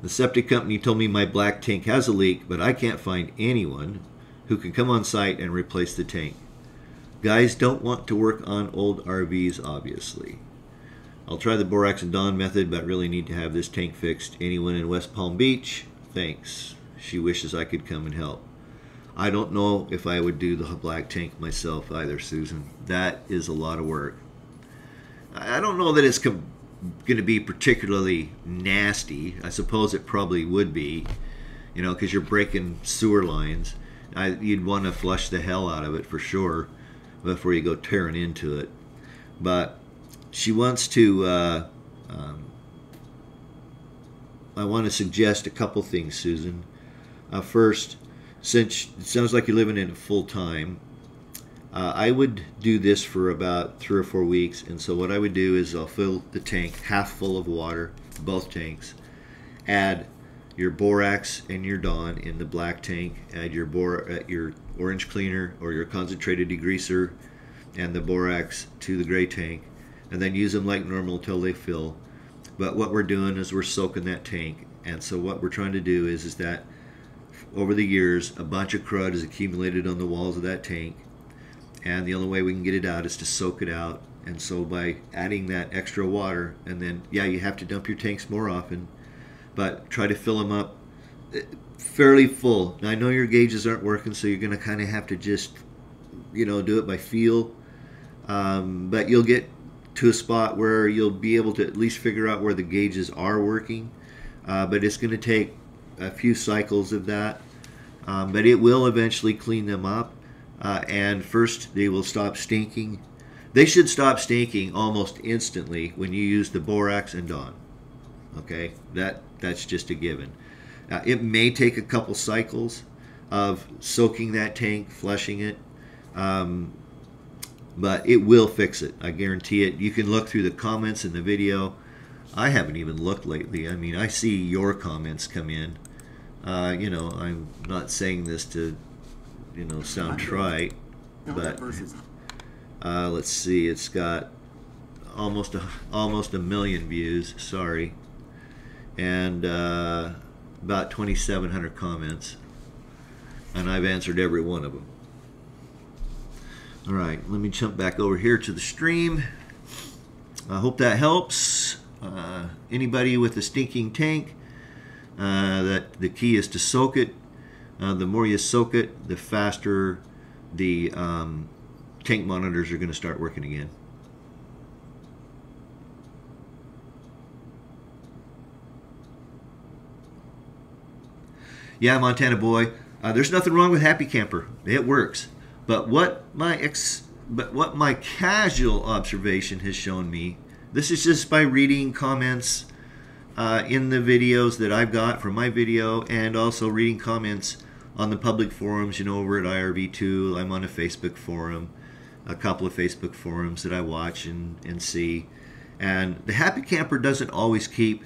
The septic company told me my black tank has a leak, but I can't find anyone who can come on site and replace the tank. Guys don't want to work on old R Vs, obviously. I'll try the Borax and Dawn method, but really need to have this tank fixed. Anyone in West Palm Beach? Thanks. She wishes I could come and help. I don't know if I would do the black tank myself either, Susan. That is a lot of work. I don't know that it's com going to be particularly nasty. I suppose it probably would be, you know, because you're breaking sewer lines. I, you'd want to flush the hell out of it for sure before you go tearing into it. But she wants to, uh, um, I want to suggest a couple things, Susan. Uh, first, since it sounds like you're living in it full time, uh, I would do this for about three or four weeks. And so what I would do is I'll fill the tank half full of water, both tanks. Add your Borax and your Dawn in the black tank. Add your bor uh, your orange cleaner or your concentrated degreaser and the Borax to the gray tank. And then use them like normal till they fill. But what we're doing is we're soaking that tank. And so what we're trying to do is, is that over the years, a bunch of crud is accumulated on the walls of that tank, and the only way we can get it out is to soak it out. And so by adding that extra water, and then, yeah, you have to dump your tanks more often, but try to fill them up fairly full. Now, I know your gauges aren't working, so you're going to kind of have to just, you know, do it by feel, um, but you'll get to a spot where you'll be able to at least figure out where the gauges are working, uh, but it's going to take a few cycles of that, um, but it will eventually clean them up, uh, and first they will stop stinking. They should stop stinking almost instantly when you use the Borax and Dawn, okay? That that's just a given. Now, it may take a couple cycles of soaking that tank, flushing it, um, but it will fix it. I guarantee it. You can look through the comments in the video. I haven't even looked lately. I mean, I see your comments come in. Uh, you know, I'm not saying this to, you know, sound trite, but uh, let's see. It's got almost a, almost a million views. Sorry, and uh, about twenty-seven hundred comments, and I've answered every one of them. All right, let me jump back over here to the stream. I hope that helps. Uh, anybody with a stinking tank, uh, that the key is to soak it. Uh, the more you soak it, the faster the um, tank monitors are going to start working again. Yeah, Montana boy, uh, there's nothing wrong with Happy Camper. It works. But what my ex, but what my casual observation has shown me. This is just by reading comments uh, in the videos that I've got from my video, and also reading comments on the public forums, you know, over at I R V two. I'm on a Facebook forum, a couple of Facebook forums that I watch and, and see. And the Happy Camper doesn't always keep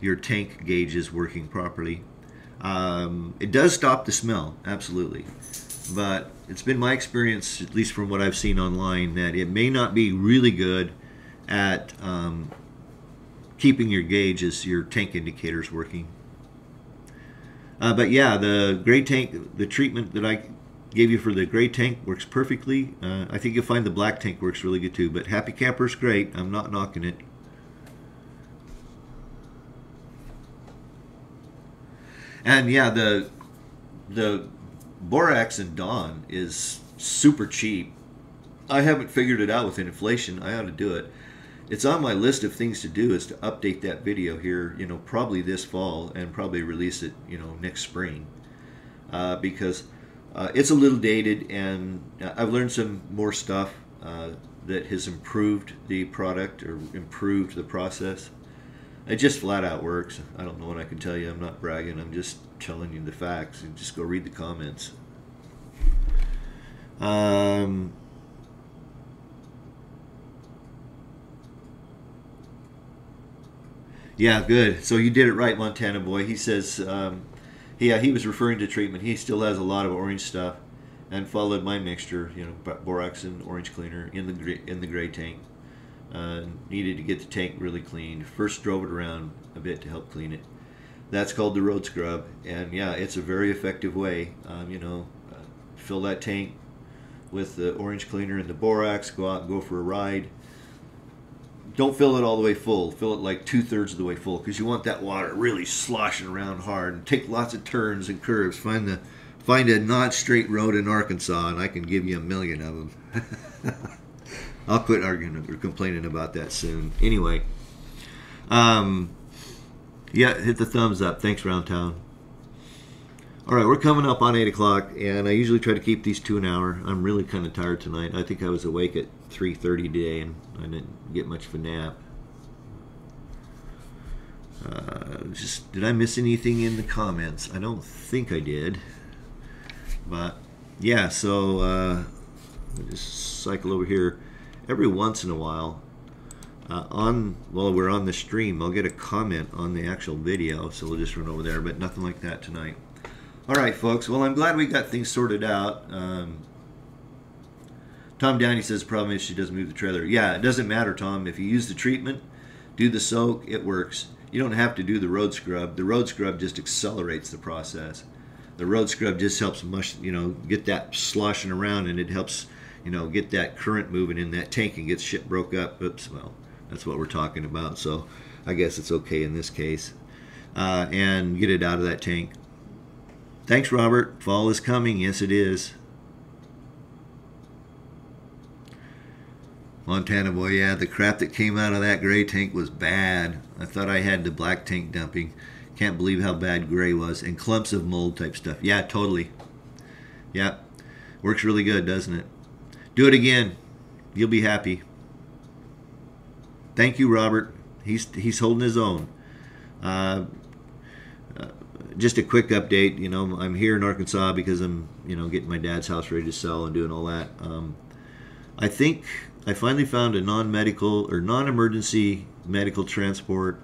your tank gauges working properly. Um, it does stop the smell, absolutely. But it's been my experience, at least from what I've seen online, that it may not be really good at um, keeping your gauges, your tank indicators working. Uh, but yeah, the gray tank, the treatment that I gave you for the gray tank works perfectly. Uh, I think you'll find the black tank works really good too, but Happy Camper's great. I'm not knocking it. And yeah, the, the Borax and Dawn is super cheap. I haven't figured it out with inflation. I ought to do it. It's on my list of things to do, is to update that video here, you know, probably this fall, and probably release it, you know, next spring. uh, because uh, it's a little dated, and I've learned some more stuff uh, that has improved the product or improved the process. It just flat out works. I don't know what I can tell you. I'm not bragging. I'm just telling you the facts. And just go read the comments. Um, yeah, good. So you did it right, Montana boy. He says, um, yeah, he was referring to treatment. He still has a lot of orange stuff, and followed my mixture, you know, borax and orange cleaner in the gray, in the gray tank. Uh, needed to get the tank really cleaned. First drove it around a bit to help clean it. That's called the road scrub, and yeah, it's a very effective way. Um, you know, uh, fill that tank with the orange cleaner and the borax, go out and go for a ride. Don't fill it all the way full. Fill it like two-thirds of the way full, because you want that water really sloshing around hard, and take lots of turns and curves. Find the find a not straight road in Arkansas, and I can give you a million of them. I'll quit arguing or complaining about that soon. Anyway, um, yeah, hit the thumbs up. Thanks, Round Town. All right, we're coming up on eight o'clock, and I usually try to keep these to an hour. I'm really kind of tired tonight. I think I was awake at three thirty today, and I didn't get much of a nap. Uh, just, did I miss anything in the comments? I don't think I did. But, yeah, so uh, I'll just cycle over here. Every once in a while, uh, on while we're on the stream, I'll get a comment on the actual video, so we'll just run over there, but nothing like that tonight. All right, folks. Well, I'm glad we got things sorted out. Um, Tom Downey says the problem is she doesn't move the trailer. Yeah, it doesn't matter, Tom. If you use the treatment, do the soak, it works. You don't have to do the road scrub. The road scrub just accelerates the process. The road scrub just helps mush, you know, get that sloshing around, and it helps, you know, get that current moving in that tank and get shit broke up. Oops, well, that's what we're talking about, so I guess it's okay in this case. Uh, and get it out of that tank. Thanks, Robert. Fall is coming. Yes, it is. Montana boy, yeah, the crap that came out of that gray tank was bad. I thought I had the black tank dumping. Can't believe how bad gray was. And clumps of mold type stuff. Yeah, totally. Yeah. Works really good, doesn't it? Do it again. You'll be happy. Thank you, Robert. He's he's holding his own. Uh, uh, just a quick update. You know, I'm here in Arkansas because I'm, you know, getting my dad's house ready to sell and doing all that. Um, I think I finally found a non-medical or non-emergency medical transport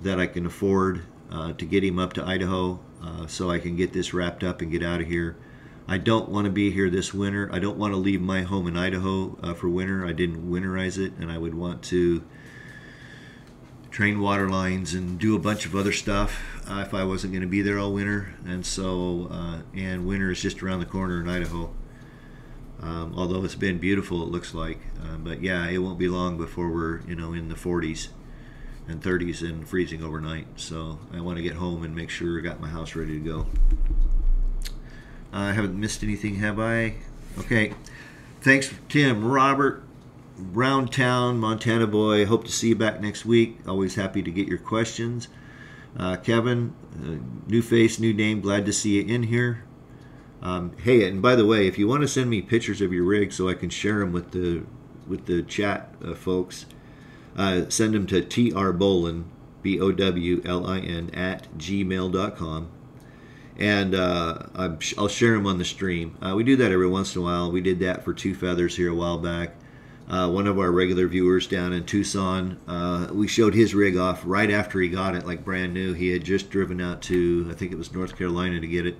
that I can afford uh, to get him up to Idaho, uh, so I can get this wrapped up and get out of here. I don't want to be here this winter. I don't want to leave my home in Idaho uh, for winter. I didn't winterize it, and I would want to train water lines and do a bunch of other stuff uh, if I wasn't going to be there all winter. And so, uh, and winter is just around the corner in Idaho. Um, although it's been beautiful, it looks like. Uh, but yeah, it won't be long before we're, you know, in the forties and thirties and freezing overnight. So I want to get home and make sure I got my house ready to go. I haven't missed anything, have I? Okay. Thanks, Tim, Robert, Round Town, Montana boy. Hope to see you back next week. Always happy to get your questions. Uh, Kevin, uh, new face, new name. Glad to see you in here. Um, hey, and by the way, if you want to send me pictures of your rig so I can share them with the with the chat uh, folks, uh, send them to trbowlin, B O W L I N, at gmail dot com. And uh, I'm sh I'll share them on the stream. Uh, we do that every once in a while. We did that for Two Feathers here a while back. Uh, one of our regular viewers down in Tucson, uh, we showed his rig off right after he got it, like brand new. He had just driven out to, I think it was North Carolina to get it.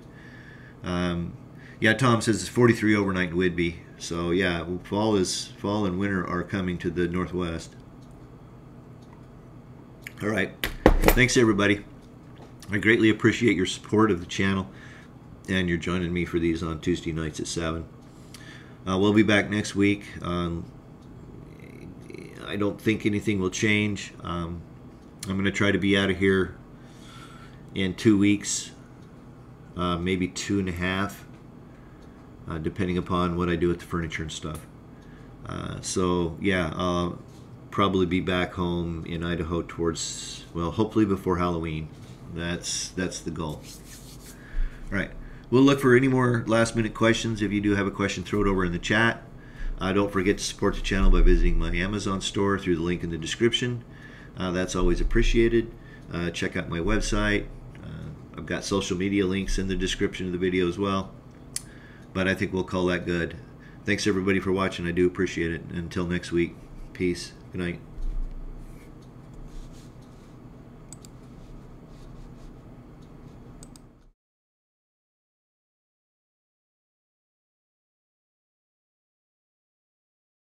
Um, yeah, Tom says it's forty-three overnight in Whidbey. So yeah, fall is fall and winter are coming to the Northwest. All right, thanks everybody. I greatly appreciate your support of the channel, and you're joining me for these on Tuesday nights at seven. Uh, we'll be back next week. Um, I don't think anything will change. Um, I'm going to try to be out of here in two weeks, uh, maybe two and a half, uh, depending upon what I do with the furniture and stuff. Uh, so, yeah, I'll probably be back home in Idaho towards, well, hopefully before Halloween. That's that's the goal. All right, We'll look for any more last minute questions. If you do have a question, throw it over in the chat. Uh, don't forget to support the channel by visiting my Amazon store through the link in the description. Uh, that's always appreciated. Uh, check out my website. Uh, I've got social media links in the description of the video as well. But I think we'll call that good. Thanks everybody for watching. I do appreciate it. Until next week, peace. Good night.